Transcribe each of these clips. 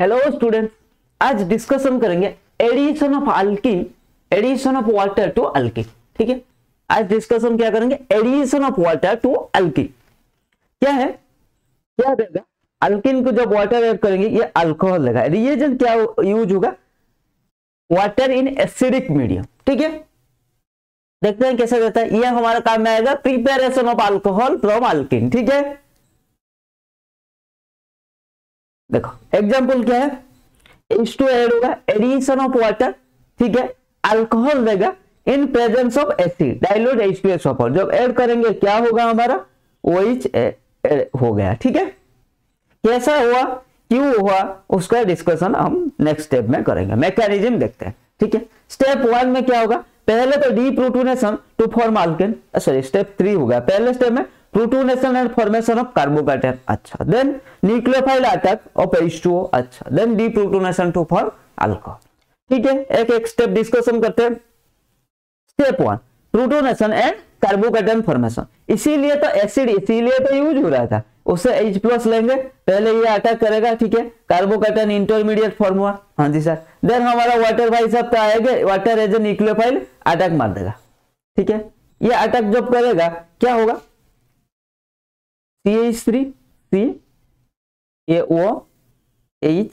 Hello students, आज discussion करेंगे addition of alkyl, addition of water to alkyl. ठीक है, आज डिस्कशन क्या करेंगे? Addition of water to alkyl. क्या है, क्या देगा अल्किल को जब वाटर ऐड करेंगे, ये अल्कोहल देगा। रिएजेंट क्या यूज होगा? Water in acidic medium. ठीक है, देखते हैं कैसे रहता है। यह हमारा काम में आएगा preparation of alcohol from alkyl. ठीक है, देखो एग्जांपल क्या है। H2 ऐड होगा, एडिशन ऑफ वाटर, ठीक है, अल्कोहल देगा in presence of acid, dilute H2SO4। जब ऐड करेंगे क्या होगा? हमारा OH हो गया। ठीक है, कैसा हुआ, क्यों हुआ, उसका डिस्कशन हम नेक्स्ट स्टेप में करेंगे। मैकेनिज्म देखते हैं। ठीक है, स्टेप 1 में क्या होगा? पहले तो deprotonation to form alkene, sorry step 3 होगा। पहले स्टेप में protonation and formation of carbocation. अच्छा, then nucleophile attack of H2O। अच्छा, then deprotonation to form alcohol. ठीक है, एक एक स्टेप डिस्कशन करते हैं। Step 1 protonation and carbocation formation. इसीलिए तो एसिड यूज हो रहा था। उससे H+ लेंगे, पहले ये अटैक करेगा, ठीक है, कार्बोकैटायन इंटरमीडिएट फॉर्म हुआ। हाँ जी सर, देन हमारा वाटर भाई साहब का आएगा, water as a nucleophile attack मार देगा। ठीक है, ये अटैक जब करेगा क्या होगा? CH3 C AO H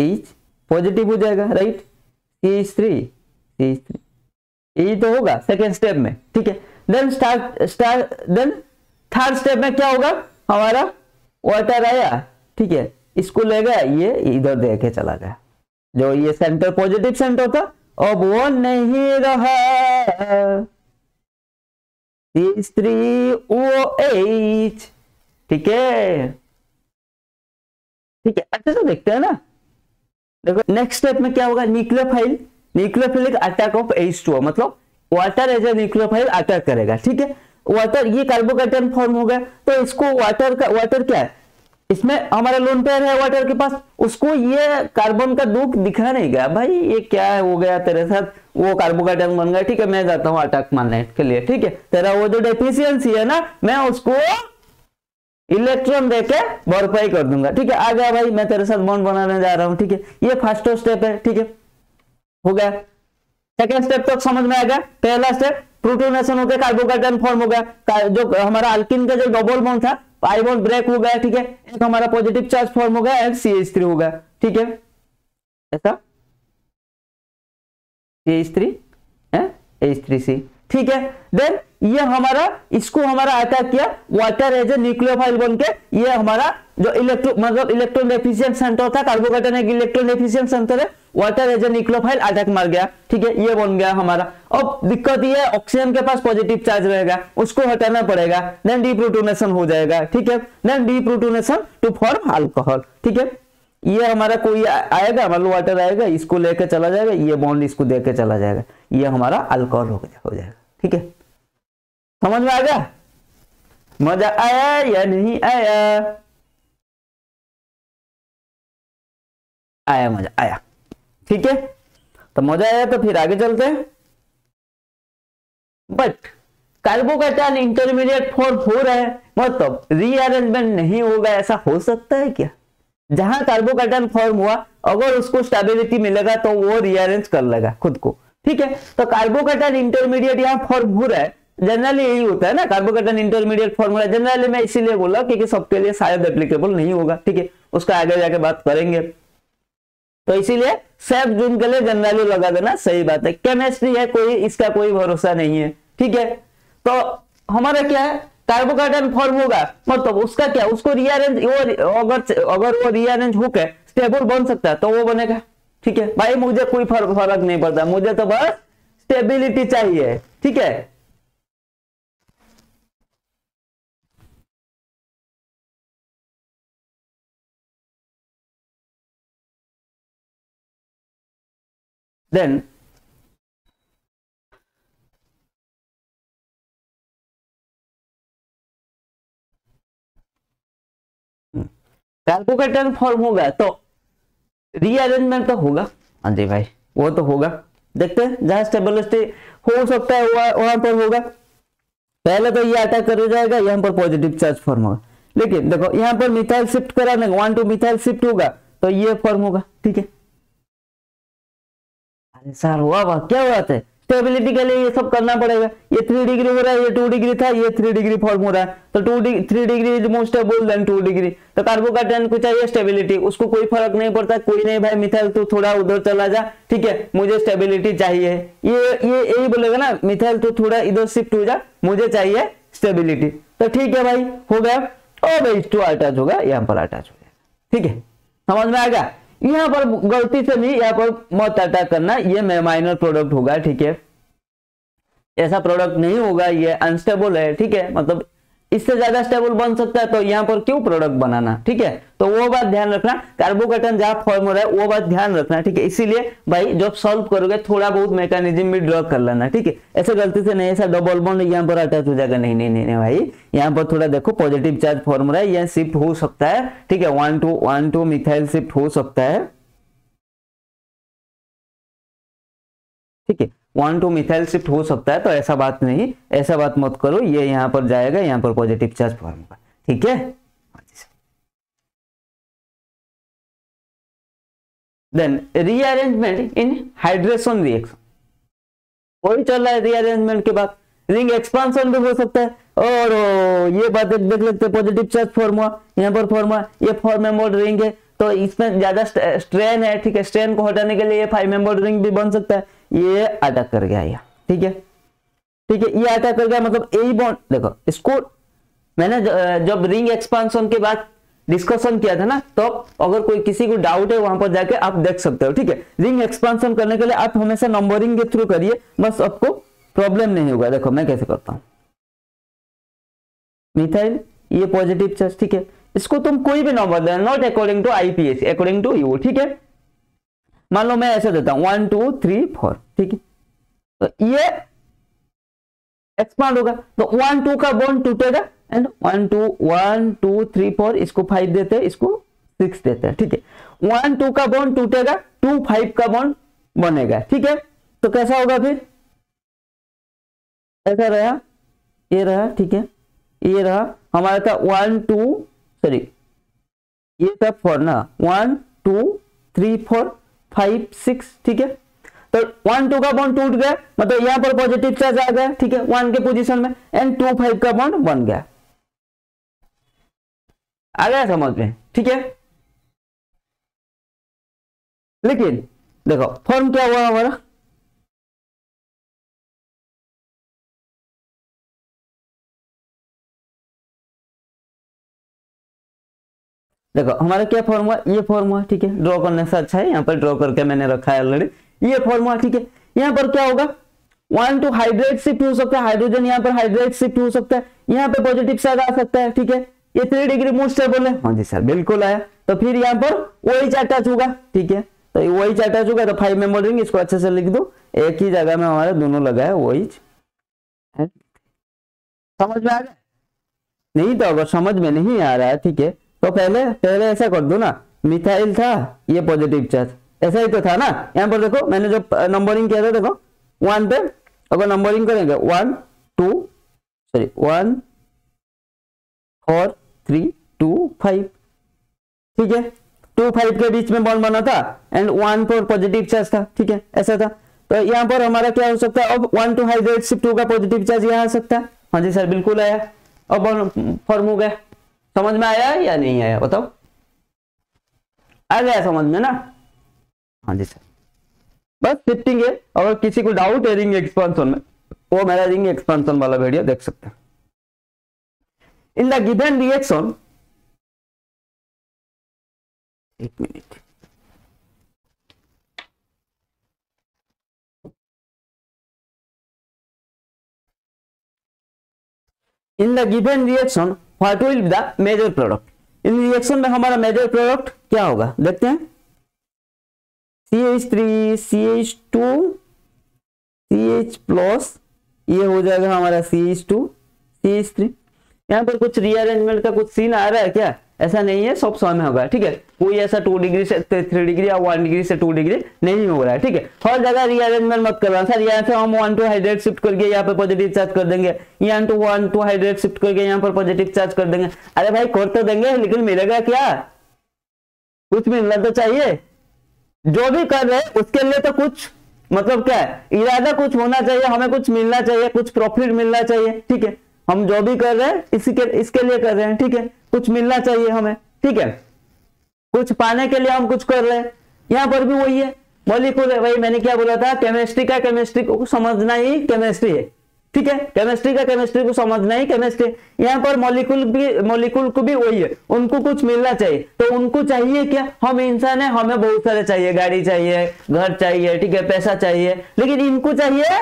H positive हो जाएगा, राइट। CH3 यही तो होगा सेकेंड स्टेप में। ठीक है, देन थर्ड स्टेप में क्या होगा? हमारा वाटर आया, ठीक है, इसको ले गया, ये इधर दे के चला गया। जो ये सेंटर पॉजिटिव सेंटर था, अब वो नहीं रहा। CH3OH, ठीक है, ठीक है। अच्छा, तो देखते हैं ना, देखो नेक्स्ट स्टेप में क्या होगा? Nucleophile, nucleophilic attack of H2O, मतलब water as a nucleophile attack करेगा। ठीक है, वाटर, ये कार्बोकैटायन फॉर्म हो गया, तो इसको वाटर का, वाटर क्या है, इसमें हमारा लोन पेयर है वाटर के पास, उसको ये कार्बन का दुख दिखा नहीं गया। भाई ये क्या हो गया तेरे साथ, वो कार्बोकैटायन बन गया। ठीक है, मैं जाता हूँ अटैक मारने के लिए। ठीक है, तेरा वो जो डेफिशिएंसी है ना, मैं उसको इलेक्ट्रॉन देके भरपाई कर दूंगा। ठीक है, आ गया भाई, मैं तेरे साथ बॉन्ड बनाने जा रहा हूँ। ठीक है, ये फर्स्ट स्टेप है। ठीक है, हो गया। सेकेंड स्टेप तक समझ में आ गया। पहला स्टेप प्रोटोनेशन हो गया, कार्बोकैटायन फॉर्म हो गया, जो हमारा अल्किन का जो डबल बॉन्ड था आई बॉन्ड ब्रेक हो गया। ठीक है, एक हमारा पॉजिटिव चार्ज फॉर्म हो गया, एंड CH3 हो गया। ठीक है, ऐसा CH3 H3C। ठीक है, देन ये हमारा, इसको हमारा अटैक किया वाटर एज ए न्यूक्लियोफाइल बन के। ये हमारा जो इलेक्ट्रो, मतलब इलेक्ट्रॉन डेफिशिएंट सेंटर था, कार्बोकैटायन एक इलेक्ट्रॉन डेफिशिएंट सेंटर है, water as a nucleophile attack मार गया। ठीक है, ये बन गया हमारा। अब दिक्कत ये है, ऑक्सीजन के पास पॉजिटिव चार्ज रहेगा, उसको हटाना पड़ेगा, देन डीप्रोटोनेशन हो जाएगा। ठीक है, then deprotonation to form alcohol. ठीक है, ये हमारा कोई आएगा, मतलब वाटर आएगा, इसको लेके चला जाएगा, ये बॉन्ड इसको देके चला जाएगा, ये हमारा अल्कोहल हो जाएगा। ठीक है, समझ में आ गया? मजा आया या नहीं आया? आया, मजा आया। ठीक है, तो मजा आया तो फिर आगे चलते हैं। बट कार्बोकैटायन इंटरमीडिएट फॉर्म हो रहा है, मतलब रीअरेंजमेंट नहीं होगा, ऐसा हो सकता है क्या? जहां कार्बोकैटायन फॉर्म हुआ, अगर उसको स्टेबिलिटी मिलेगा तो वो रीअरेंज कर लेगा खुद को। ठीक है, तो कार्बोकैटायन इंटरमीडिएट यहाँ फॉर्म हो रहा है, जनरली यही होता है ना, कार्बोकैटायन इंटरमीडिएट फॉर्म हो रहा है जनरली। मैं इसीलिए बोला क्योंकि सबके लिए शायद एप्लीकेबल नहीं होगा। ठीक है, उसका आगे जाके बात करेंगे, तो इसीलिए 7 जून के लिए जनरली लगा देना। सही बात है, केमिस्ट्री है, कोई इसका कोई भरोसा नहीं है। ठीक है, तो हमारा क्या है, कार्बोकैटायन फॉर्म होगा, मतलब उसका क्या, उसको रीअरेंज, अगर वो रीअरेंज होकर स्टेबल बन सकता है तो वो बनेगा। ठीक है भाई, मुझे कोई फर्क नहीं पड़ता, मुझे तो बस स्टेबिलिटी चाहिए। ठीक है, देन कार्बोकैटायन फॉर्म होगा तो रीअरेंजमेंट तो होगा। हाँ जी भाई, वो तो होगा। देखते हैं, जहां स्टेबिलिटी हो सकता है वहां पर होगा। पहले तो ये अटैक कर जाएगा, यहाँ पर पॉजिटिव चार्ज फॉर्म होगा, लेकिन देखो यहाँ पर मिथाइल शिफ्ट कराने, 1 to मिथाइल शिफ्ट होगा तो ये फॉर्म होगा। ठीक है, अरे सर वाह वाह क्या बात है। स्टेबिलिटी के लिए ये सब करना पड़ेगा। ये 3 डिग्री हो रहा है, ये 2 डिग्री था, ये 3 डिग्री फॉर्म हो रहा है, तो 3 degree is more stable than 2 degree. तो कार्बोकैटायन को चाहिए स्टेबिलिटी, उसको कोई फर्क नहीं पड़ता, कोई नहीं भाई मिथाइल तू थोड़ा उधर चला जा, ठीक है मुझे स्टेबिलिटी चाहिए, ये यही बोलेगा ना, मिथाइल तू थोड़ा इधर शिफ्ट हो जा, मुझे चाहिए स्टेबिलिटी। तो ठीक है भाई हो गया। और भाई टू अटैच होगा, यहाँ पर अटैच हो जाएगा। ठीक है समझ में आ गया। यहाँ पर गलती से भी यहाँ पर मत अटैक करना, ये माइनर प्रोडक्ट होगा। ठीक है, ऐसा प्रोडक्ट नहीं होगा, ये अनस्टेबल है। ठीक है, मतलब इससे ज्यादा स्टेबल बन सकता है, तो यहाँ पर क्यों प्रोडक्ट बनाना। ठीक है, तो वो बात ध्यान रखना, कार्बोकैटायन जहाँ फॉर्म हो रहा है वो बात ध्यान रखना। ठीक है, इसीलिए भाई जब सॉल्व करोगे थोड़ा बहुत मैकेनिज्म भी ड्रॉ कर लेना। ठीक है, ऐसे गलती से नहीं ऐसा डबल बॉन्ड यहाँ पर अटैच हो जाएगा, नहीं नहीं नहीं, नहीं भाई यहाँ पर थोड़ा देखो पॉजिटिव चार्ज फॉर्म हो रहा है, यहाँ शिफ्ट हो सकता है। ठीक है, 1,2,1,2 मिथाइल शिफ्ट हो सकता है। ठीक है, 1,2 मिथाइल शिफ्ट हो सकता है, तो ऐसा बात नहीं, ऐसा बात मत करो, ये यहाँ पर जाएगा, यहाँ पर पॉजिटिव चार्ज फॉर्म होगा। ठीक है, then rearrangement in hydration reaction वही चल रहा है। रीअरेंजमेंट के बाद रिंग एक्सपांशन भी हो सकता है, और ये बात देख लेते, पॉजिटिव चार्ज फॉर्म हुआ, यहाँ पर फॉर्म हुआ, ये 4 मेंबर्ड रिंग है, तो इसमें ज्यादा स्ट्रेन है। ठीक है, स्ट्रेन को हटाने के लिए ये 5 मेंबर्ड रिंग भी बन सकता है। ये अटैक कर गया यहाँ। ठीक है, ठीक है, ये अटैक कर गया, मतलब यही बॉन्ड देखो, इसको मैंने जब रिंग एक्सपांशन के बाद डिस्कशन किया था ना, तो अगर कोई किसी को डाउट है वहां पर जाके आप देख सकते हो। ठीक है, रिंग एक्सपांशन करने के लिए आप हमेशा नंबरिंग के थ्रू करिए, बस आपको प्रॉब्लम नहीं होगा। देखो मैं कैसे करता हूँ, मिथाइल ये पॉजिटिव चार्ज। ठीक है, इसको तुम कोई भी नंबर देना, not according to IPS, according to you. ठीक है, मान लो मैं ऐसे देता हूं 1 2 3 4। ठीक है, तो ये एक्सपांड होगा, तो 1 2 का बॉन्ड टूटेगा, एंड 1 2 1 2 3 4, इसको 5 देते हैं, इसको 6 देते हैं। ठीक है, 1 2 का बॉन्ड टूटेगा, 2 5 का बॉन्ड बनेगा। ठीक है, तो कैसा होगा फिर, ऐसा रहा, ये रहा। ठीक है, ये रहा हमारा था 4 ना, 1 2 3 4 5 6। ठीक है, तो 1 2 का बॉन्ड टूट गया, मतलब यहाँ पर पॉजिटिव चार्ज आ गया। ठीक है, 1 के पोजीशन में, एंड 2 5 का बॉन्ड बन गया। आ गया समझ में। ठीक है, लेकिन देखो फॉर्म क्या हुआ हमारा, देखो हमारा क्या फॉर्म हुआ, ये फॉर्म हुआ। ठीक है, ड्रॉ करने से अच्छा है, यहाँ पर ड्रॉ करके मैंने रखा है ऑलरेडी, ये फॉर्म हुआ। ठीक है, यहाँ पर क्या होगा, 1 2 हाइड्रेट शिफ्ट हो सकता है, हाइड्रोजन यहाँ पर हाइड्रेट शिफ्ट हो सकता है, यहाँ पे पॉजिटिव चार्ज आ सकता है। ठीक है, ये 3 डिग्री मोस्ट स्टेबल है। हाँ जी सर बिल्कुल आया। तो फिर यहाँ पर OH अटैच होगा। ठीक है, तो OH अटैच होगा, तो 5 मेंबर्ड रिंग, इसको अच्छे से लिख दो, एक ही जगह में हमारा दोनों लगा है OH। समझ में आ गया, नहीं तो अगर समझ में नहीं आ रहा है, ठीक है, तो पहले ऐसा कर दो ना, मिथाइल था, ये पॉजिटिव चार्ज, ऐसा ही तो था ना। यहाँ पर देखो मैंने जो नंबरिंग किया था, देखो 1 पे अगर नंबरिंग करेंगे 1 4 3 2 5। ठीक है, 2 5 के बीच में बॉन्ड बना था, एंड 1 पर पॉजिटिव चार्ज था। ठीक है, ऐसा था, तो यहाँ पर हमारा क्या हो सकता है, अब 1 2 हाइड्रेट शिफ्ट होगा, पॉजिटिव चार्ज यहाँ आ सकता है। हाँ जी सर बिल्कुल आया, अब फॉर्म हो गया। समझ में आया या नहीं आया बताओ, आ गया समझ में ना। हाँ जी सर बस शिफ्टिंग है, अगर किसी को डाउट है रिंग एक्सपेंशन में, वो मेरा रिंग एक्सपेंशन वाला वीडियो देख सकते हैं। इन द गिवन रिएक्शन, एक मिनट, in the given reaction what will be the major product, in reaction में हमारा मेजर प्रोडक्ट क्या होगा देखते हैं। CH3 CH2 CH+ ये हो जाएगा हमारा CH2 CH3। यहाँ पर कुछ रीअरेंजमेंट का कुछ सीन आ रहा है क्या, ऐसा नहीं है, सब समय होगा। ठीक है, कोई ऐसा 2 डिग्री से 3 डिग्री या 1 डिग्री से 2 डिग्री नहीं हो रहा है। ठीक है, हर जगह रीअरेंजमेंट मत करना सर, यहाँ से हम 1 2 हाइड्रेट शिफ्ट करके यहाँ पर पॉजिटिव चार्ज कर देंगे, यहाँ 1 2 हाइड्रेट शिफ्ट करके यहाँ पर पॉजिटिव चार्ज कर देंगे। अरे भाई कर तो देंगे, लेकिन मिलेगा क्या, कुछ भी हिम्मत तो चाहिए, जो भी कर रहे हैं उसके लिए तो कुछ मतलब क्या है, इरादा कुछ होना चाहिए, हमें कुछ मिलना चाहिए, कुछ प्रॉफिट मिलना चाहिए। ठीक है, हम जो भी कर रहे हैं इसके लिए कर रहे हैं। ठीक है, कुछ मिलना चाहिए हमें। ठीक है, कुछ पाने के लिए हम कुछ कर रहे हैं। यहाँ पर भी वही है, मॉलिक्यूल है। भाई मैंने क्या बोला था, केमिस्ट्री का केमिस्ट्री को समझना ही केमिस्ट्री है। ठीक है, केमिस्ट्री का केमिस्ट्री को समझना ही केमिस्ट्री। यहाँ पर मॉलिक्यूल को भी वही है, उनको कुछ मिलना चाहिए। तो उनको चाहिए क्या, हम इंसान है, हमें बहुत सारे चाहिए, गाड़ी चाहिए, घर चाहिए, ठीक है, पैसा चाहिए, लेकिन इनको चाहिए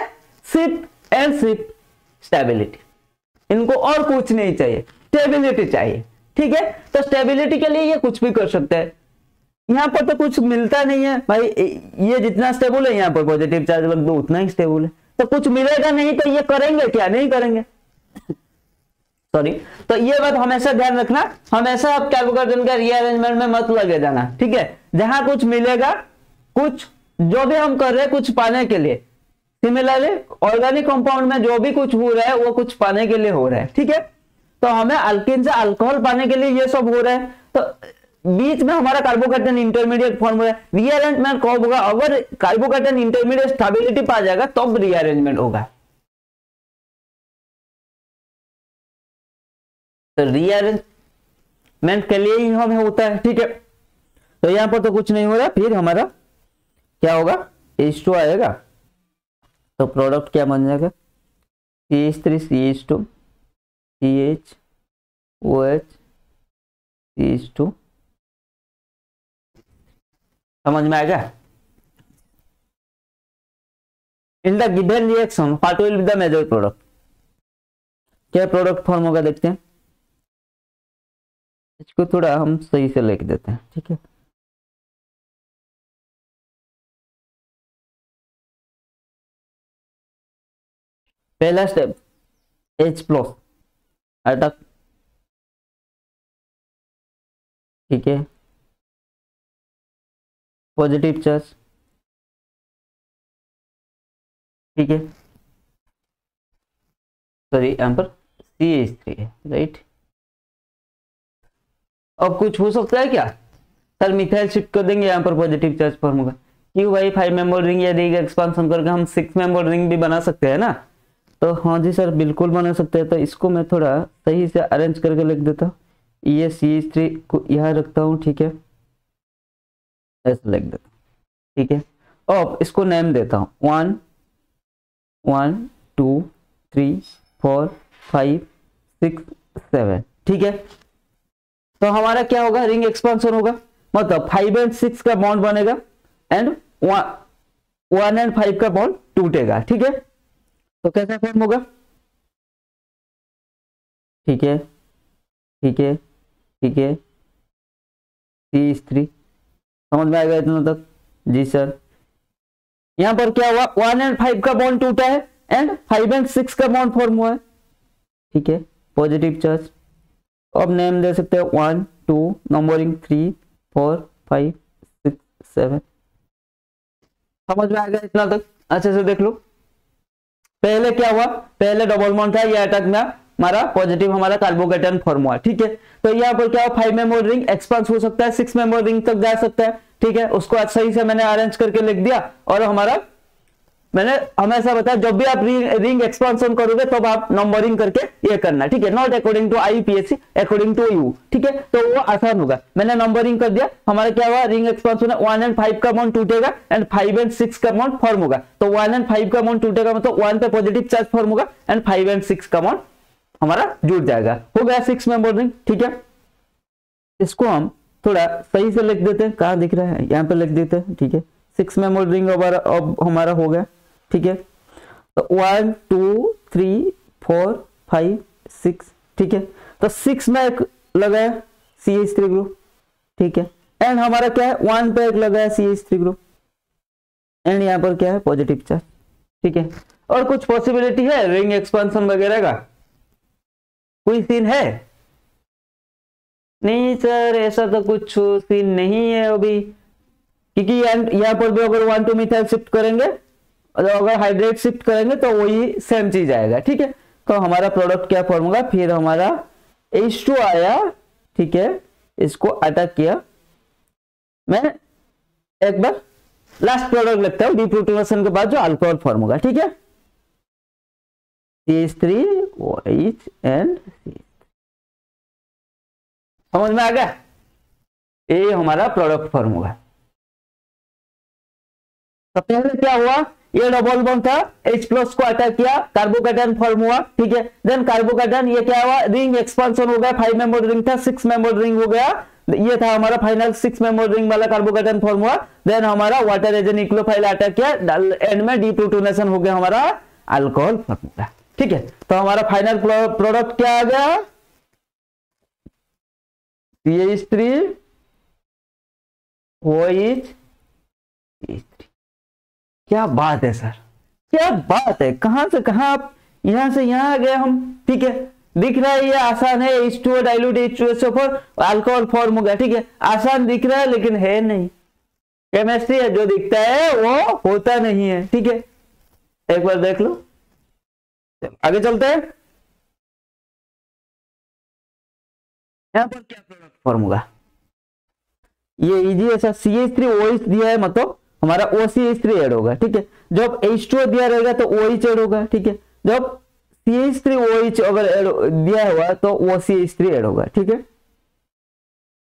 सिर्फ एंड सिर्फ स्टेबिलिटी। इनको और कुछ नहीं चाहिए, स्टेबिलिटी चाहिए। ठीक है, तो स्टेबिलिटी के लिए ये कुछ भी कर सकते हैं। यहाँ पर तो कुछ मिलता नहीं है भाई, ये जितना स्टेबल है यहाँ पर पॉजिटिव चार्ज लग दो उतना ही स्टेबल है, तो कुछ मिलेगा नहीं तो ये करेंगे क्या, नहीं करेंगे। सॉरी, तो ये बात हमेशा ध्यान रखना, हमेशा आप कैलकुलेशन के रीअरेंजमेंट में मत लगे जाना। ठीक है, जहां कुछ मिलेगा, कुछ जो भी हम कर रहे हैं कुछ पाने के लिए। सिमिलरली ऑर्गेनिक कंपाउंड में जो भी कुछ हो रहा है वो कुछ पाने के लिए हो रहा है। ठीक है, तो हमें अल्किन से अल्कोहल पाने के लिए ये सब हो रहा है। तो बीच में हमारा कार्बोकेटायन इंटरमीडिएट फॉर्म हो रहा है, रीअरेंजमेंट कब होगा, अगर कार्बोकेटायन इंटरमीडिएट स्टेबिलिटी पा जाएगा तब रीअरेंजमेंट होगा। तो रीअरेंजमेंट के लिए ही हमें होता है। ठीक है, तो यहां पर तो कुछ नहीं हो रहा, फिर हमारा क्या होगा, H2 आएगा, तो प्रोडक्ट क्या बन जाएगा, CH3 CH2 CH OH CH2। समझ में आएगा। In the given reaction what will be the major product, क्या प्रोडक्ट फॉर्म होगा देखते हैं। इसको थोड़ा हम सही से लिख देते हैं। ठीक है, पहला स्टेप H प्लस अटक। ठीक है, पॉजिटिव चार्ज। ठीक है, सॉरी यहाँ पर CH3 है, राइट। अब कुछ हो सकता है क्या सर, मिथाइल शिफ्ट कर देंगे, यहाँ पर पॉजिटिव चार्ज फॉर्म होगा। क्यों भाई, 5 मेंबर रिंग या रिंग एक्सपांशन करके हम 6 मेंबर रिंग भी बना सकते हैं ना। तो हाँ जी सर, बिल्कुल बना सकते हैं। तो इसको मैं थोड़ा सही से अरेंज करके लिख देता हूँ। ये CH3 को यहाँ रखता हूँ। ठीक है, ऐसे लिख देता हूँ। ठीक है, अब इसको नेम देता हूँ 1 1 2 3 4 5 6 7। ठीक है, तो हमारा क्या होगा, रिंग एक्सपेंशन होगा, मतलब 5 और 6 का बॉन्ड बनेगा एंड 1 और 5 का बॉन्ड टूटेगा। ठीक है, तो कैसा फॉर्म होगा। ठीक है, ठीक है, ठीक है, CH3। समझ में आएगा इतना तक जी सर। यहाँ पर क्या हुआ, 1 और 5 का बॉन्ड टूटा है एंड 5 और 6 का बॉन्ड फॉर्म हुआ है। ठीक है, पॉजिटिव चार्ज। अब नेम दे सकते हैं 1 2 नंबरिंग 3 4 5 6 7। समझ में आएगा इतना तक, अच्छे से देख लो। पहले क्या हुआ, पहले डबल बॉन्ड था, ये अटक में हमारा पॉजिटिव हमारा कार्बोकेटायन फॉर्म हुआ। ठीक है, तो यहाँ पर क्या हो, 5 मेंबर रिंग एक्सपांस हो सकता है, 6 मेंबर रिंग तक जा सकता है। ठीक है, उसको अच्छा ही से मैंने अरेंज करके लिख दिया। और हमारा मैंने हमेशा बताया जब भी आप रिंग एक्सपांशन करोगे तब आप नंबरिंग करके ये करना। ठीक है, not according to IUPAC, according to you. ठीक है, तो वो आसान होगा। मैंने नंबरिंग कर दिया, हमारा क्या हुआ, रिंग एक्सपांशन है, 1 और 5 का बॉन्ड टूटेगा एंड 5 और 6 का बॉन्ड फॉर्म होगा। तो 1 और 5 का बॉन्ड टूटेगा मतलब 1 पे पॉजिटिव चार्ज फॉर्म होगा एंड 5 और 6 का बॉन्ड हमारा जुड़ जाएगा, हो गया 6 मेंबर रिंग। ठीक है, इसको हम थोड़ा सही से लिख देते हैं, कहाँ दिख रहा है, यहाँ पे लिख देते हैं। ठीक है, 6 मेंबर रिंग अब हमारा हो गया। ठीक है, तो 1 2 3 4 5 6। ठीक है, तो 6 में एक लगाया CH3 ग्रुप। ठीक है, एंड हमारा क्या है, 1 पे एक लगाया CH3 ग्रुप एंड यहाँ पर क्या है, पॉजिटिव चार्ज। ठीक है, और कुछ पॉसिबिलिटी है रिंग एक्सपेंशन वगैरह का, कोई सीन है नहीं सर, ऐसा तो कुछ सीन नहीं है अभी, क्योंकि यहाँ पर भी अगर 1 2 मिथाइल शिफ्ट करेंगे और अगर हाइड्रेट शिफ्ट करेंगे तो वही सेम चीज आएगा। ठीक है, तो हमारा प्रोडक्ट क्या फॉर्म होगा, फिर हमारा H2 आया। ठीक है, इसको अटैक किया मैं एक बार लास्ट प्रोडक्ट लिखता हूं डिप्रोटोनेशन के बाद जो अल्कोहल फॉर्म होगा, ठीक है, CH3OH एंड C। समझ में आ गया, ये हमारा प्रोडक्ट फॉर्म होगा। तो पहले क्या हुआ, ये डबल बॉन्ड था, H प्लस को अटैक किया, कार्बोकैटायन फॉर्म हुआ, ठीक है। देन कार्बोकैटायन ये क्या हुआ, रिंग एक्सपांशन हो गया, 5 मेंबर रिंग था 6 मेंबर रिंग हो गया, ये था हमारा फाइनल 6 मेंबर रिंग वाला कार्बोकैटायन फॉर्म हुआ। देन हमारा वाटर एजेंट निक्लोफाइल अटैक किया, एंड में डिप्रोटोनेशन हो गया, हमारा अल्कोहल फॉर्म हुआ, ठीक है। तो हमारा फाइनल प्रोडक्ट क्या आ गया, CH3OH। क्या बात है सर, क्या बात है, कहां से कहां आप यहां से यहां आ गए हम, ठीक है। दिख रहा है ये आसान है, H2O dilute H2SO4 alcohol form हो गया, ठीक है, आसान दिख रहा है लेकिन है नहीं, केमिस्ट्री है, जो दिखता है वो होता नहीं है, ठीक है। एक बार देख लो, आगे चलते हैं। यहाँ पर क्या प्रोडक्ट फॉर्म होगा, ये इजी है सर, CH3OH दिया है मतलब हमारा OCH3 ऐड होगा, ठीक है। जब H2O दिया रहेगा तो OH ऐड होगा, ठीक है। जब CH3OH अगर दिया हुआ तो OCH3 ऐड होगा, ठीक है।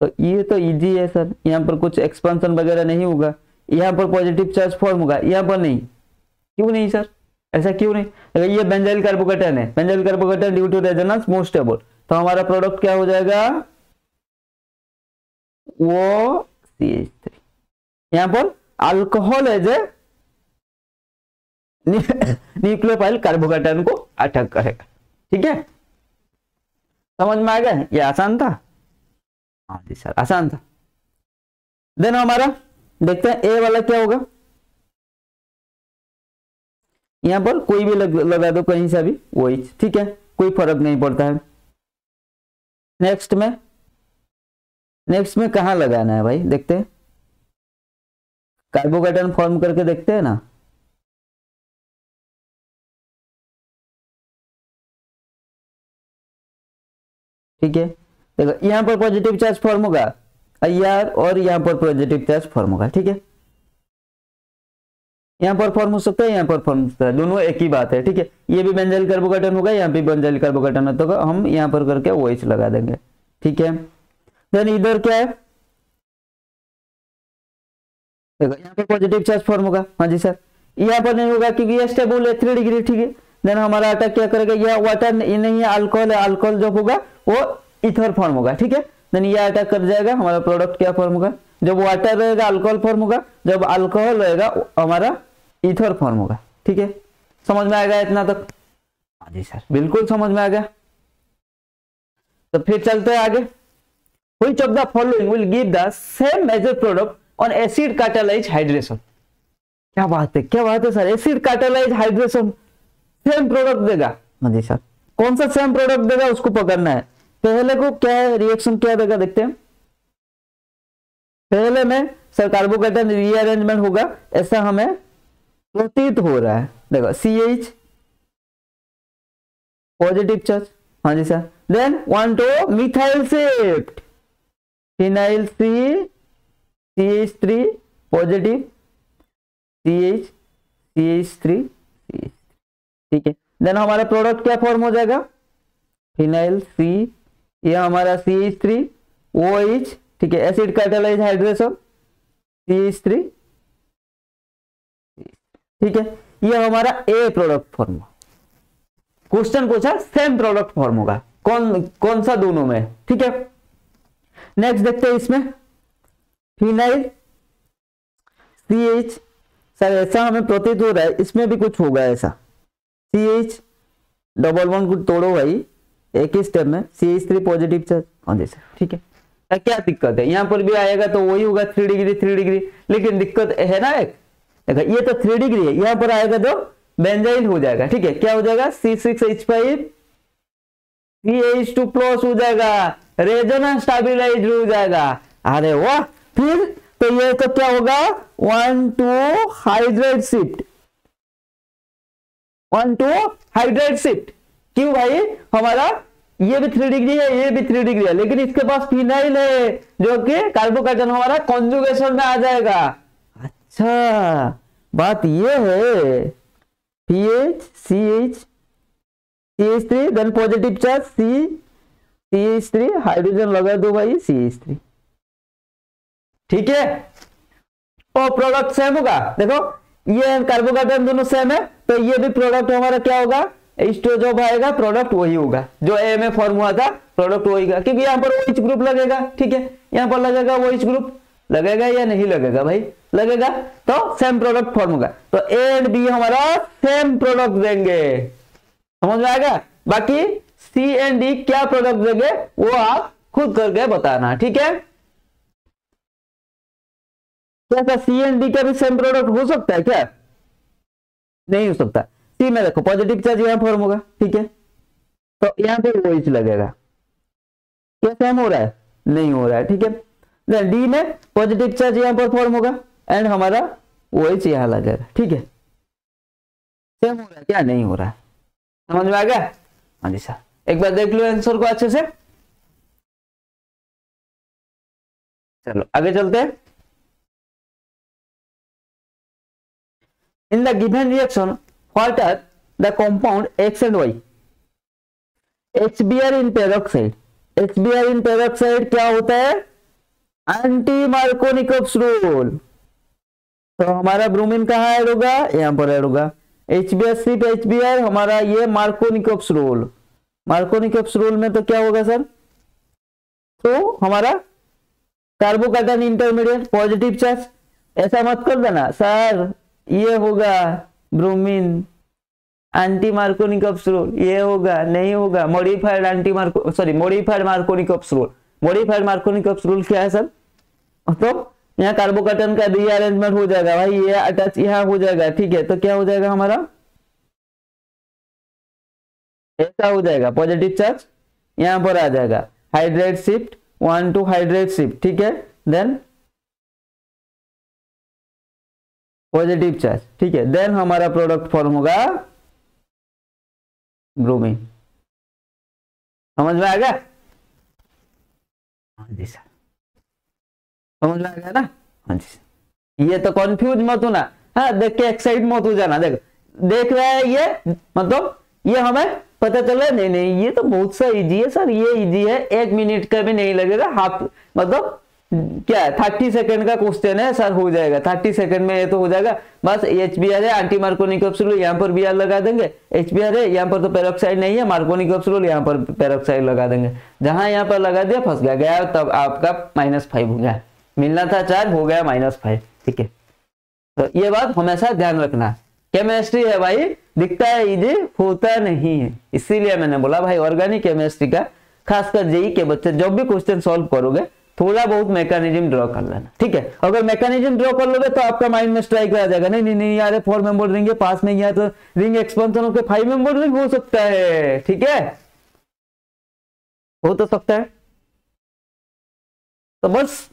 तो ये तो इजी है सर, यहाँ पर कुछ एक्सपेंशन वगैरह नहीं होगा, यहाँ पर पॉजिटिव चार्ज फॉर्म होगा, यहाँ पर नहीं, क्यों नहीं सर, ऐसा क्यों नहीं। अगर ये बेंजाइल कार्बोकेटायन है, benzyl carbocation due to resonance most stable, तो हमारा प्रोडक्ट क्या हो जाएगा, OCH3। यहाँ पर alcohol as a nucleophile carbocation को अटैक करेगा, ठीक है। समझ में आ गया, ये आसान था, हाँ जी सर आसान था। देन हमारा देखते हैं ए वाला क्या होगा, यहाँ पर कोई भी लगा दो कहीं से भी वही, ठीक है, कोई फर्क नहीं पड़ता है। नेक्स्ट में कहाँ लगाना है भाई, देखते हैं, कार्बोकेटायन फॉर्म करके देखते हैं ना, ठीक है। देखो यहाँ पर पॉजिटिव चार्ज फॉर्म होगा IR, और यहाँ पर पॉजिटिव चार्ज फॉर्म होगा, ठीक है। यहाँ पर फॉर्म हो सकता है, यहाँ पर फॉर्म हो सकता है, दोनों एक ही बात है, ठीक है। ये भी बेंजाइल कार्बोकेटायन होगा, यहाँ भी बेंजाइल कार्बोकेटायन होगा, हम यहाँ पर करके OH लगा देंगे, ठीक है। देन इधर क्या है, देखो यहाँ पे पॉजिटिव चार्ज फॉर्म होगा, हाँ जी सर, यहाँ पर नहीं होगा क्योंकि ये स्टेबल है 3 डिग्री, ठीक है। देन हमारा अटैक क्या करेगा, यह वाटर नहीं है, अल्कोहल है, अल्कोहल जो होगा वो इथर फॉर्म होगा, ठीक है। देन ये अटैक कर जाएगा, हमारा प्रोडक्ट क्या फॉर्म होगा, जब वाटर रहेगा अल्कोहल फॉर्म होगा, जब अल्कोहल रहेगा हमारा इथर फॉर्म होगा, ठीक है। समझ में आएगा इतना तक, हाँ जी सर बिल्कुल समझ में आ गया। तो फिर चलते हैं आगे, which of the following will give the same major product on acid catalyse hydration. क्या बात है, क्या बात है sir, acid catalyse hydration same product देगा, हाँ जी सर। कौन सा सेम प्रोडक्ट देगा उसको पकड़ना है, पहले को क्या है रिएक्शन क्या देगा देखते हैं। पहले में सर कार्बोकेटायन रीअरेंजमेंट होगा ऐसा हमें प्रतीत हो रहा है, देखो CH पॉजिटिव चार्ज, हाँ जी sir. Then 1,2 methyl shift, phenyl C CH3 positive CH3, ठीक है। देन हमारा प्रोडक्ट क्या फॉर्म हो जाएगा, फिनाइल C, ये हमारा CH3OH, ठीक है, एसिड कैटालाइज हाइड्रेशन CH3, ठीक है। ये हमारा A प्रोडक्ट फॉर्म, क्वेश्चन पूछा सेम प्रोडक्ट फॉर्म होगा, कौन सा दोनों में, ठीक है। नेक्स्ट देखते हैं इसमें फिनाइल CH, सर ऐसा हमें प्रतीत हो रहा है इसमें भी कुछ होगा ऐसा, CH डबल बॉन्ड को तोड़ो भाई एक ही स्टेप में, CH3 पॉजिटिव चार्ज, हाँ जी सर, ठीक है। क्या दिक्कत है, यहाँ पर भी आएगा तो वही होगा 3 डिग्री, लेकिन दिक्कत है ना एक, देखो ये तो 3 डिग्री है, यहाँ पर आएगा तो बेंजाइल हो जाएगा, ठीक है। क्या हो जाएगा, C6H5CH2+ हो जाएगा, रेजोनेंस स्टेबलाइज हो जाएगा, अरे वाह। फिर तो ये तो क्या होगा 1,2 हाइड्रेट शिफ्ट, 1,2 हाइड्रेट शिफ्ट, क्यों भाई हमारा ये भी 3 डिग्री है, ये भी 3 डिग्री है, लेकिन इसके पास फिनाइल है जो कि कार्बोकैटायन हमारा कॉन्जुगेशन में आ जाएगा। अच्छा बात ये है PH CH CH3 then positive charge C CH3 hydrogen लगा दो भाई CH3, ठीक है। और प्रोडक्ट सेम होगा, देखो ये कार्बोकैटायन दोनों सेम है तो ये भी प्रोडक्ट हमारा क्या होगा, H2O जो आएगा प्रोडक्ट वही होगा जो ए में फॉर्म हुआ था, प्रोडक्ट वही होगा क्योंकि यहाँ पर OH ग्रुप लगेगा, ठीक है। यहाँ पर लगेगा OH ग्रुप, लगेगा या नहीं लगेगा भाई, लगेगा तो सेम प्रोडक्ट फॉर्म होगा। तो ए एंड बी हमारा सेम प्रोडक्ट देंगे, समझ में आएगा। बाकी सी एंड डी क्या प्रोडक्ट देंगे वो आप खुद करके बताना, ठीक है। क्या सी एंड डी का भी सेम प्रोडक्ट हो सकता है क्या? नहीं हो सकता। सी में देखो पॉजिटिव चार्ज यहां फॉर्म होगा, ठीक है, तो यहां पे OH लगेगा, क्या सेम हो रहा है? नहीं हो रहा है, ठीक है। डी में पॉजिटिव चार्ज यहां पर फॉर्म होगा एंड हमारा OH यहां लगेगा, ठीक है। सेम हो रहा है क्या? नहीं हो रहा है, समझ में आ गया। हाँ जी सर, एक बार देख लो आंसर को अच्छे से। चलो आगे चलते हैं। In the given reaction Alter the compound X and Y. HBr in peroxide. HBr in peroxide क्या होता है? Anti Markovnikov rule. तो हमारा ब्रोमीन कहाँ ऐड होगा? यहाँ पर ऐड होगा। HBr सिर्फ HBr, हमारा ये मार्कोनिकोव रूल। मार्कोनिकोव रूल में तो क्या होगा सर? तो हमारा कार्बोकैटायन इंटरमीडिएट पॉजिटिव चार्ज, ऐसा मत कर देना सर ये होगा ब्रोमीन एंटी मार्कोनिकोव रूल, ये होगा नहीं होगा। Modified modified Markovnikov rule. Modified Markovnikov rule क्या है सर? तो यहाँ कार्बोकैटायन का रीअरेंजमेंट हो जाएगा भाई, ये अटैच यहाँ हो जाएगा, ठीक है। तो क्या हो जाएगा हमारा? ऐसा हो जाएगा, पॉजिटिव चार्ज यहाँ पर आ जाएगा, हाइड्रेट शिफ्ट 1 2 हाइड्रेट शिफ्ट, ठीक है, देन पॉजिटिव चार्ज, ठीक है, देन हमारा प्रोडक्ट फॉर्म होगा ब्रोमीन, समझ में आएगा। हाँ जी सर, समझ में आएगा ना। हाँ जी सर, ये तो कंफ्यूज मत होना, हाँ देख के एक्साइट मत हो जाना। देखो देख रहा है ये, मतलब ये हमें पता चला नहीं ये तो बहुत सा इजी है सर, ये इजी है, 1 मिनट का भी नहीं लगेगा, हाफ मतलब क्या है 30 सेकंड का क्वेश्चन है सर, हो जाएगा 30 सेकंड में ये तो हो जाएगा। बस HBr है एंटी मार्कोनिकोव रूल, यहाँ पर BR लगा देंगे। HBr है यहाँ पर तो पेरोक्साइड नहीं है, मार्कोनिकोव रूल यहाँ पर पेरोक्साइड लगा देंगे, जहां यहाँ पर लगा दिया फंस गया तब आपका -5 हो गया, मिलना था 4 हो गया -5, ठीक है। तो ये बात हमेशा ध्यान रखना, केमिस्ट्री है भाई, दिखता है इजी होता नहीं है, इसीलिए मैंने बोला भाई ऑर्गेनिक केमिस्ट्री का खासकर JEE के बच्चे जब भी क्वेश्चन सॉल्व करोगे थोड़ा बहुत मैकेनिज्म ड्रॉ कर लेना, ठीक है। अगर मैकेनिज्म ड्रॉ कर लोगे तो आपका माइंड में स्ट्राइक आ जाएगा, नहीं नहीं नहीं यार 4 मेंबर रिंग है, पास नहीं आया तो रिंग एक्सपेंशन होकर 5 मेंबर रिंग हो सकता है, ठीक है, हो तो सकता है। तो बस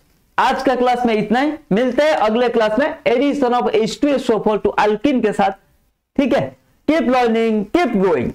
आज का क्लास में इतना ही, मिलते हैं अगले क्लास में addition of H2SO4 to alkene के साथ, ठीक है। Keep learning, keep growing.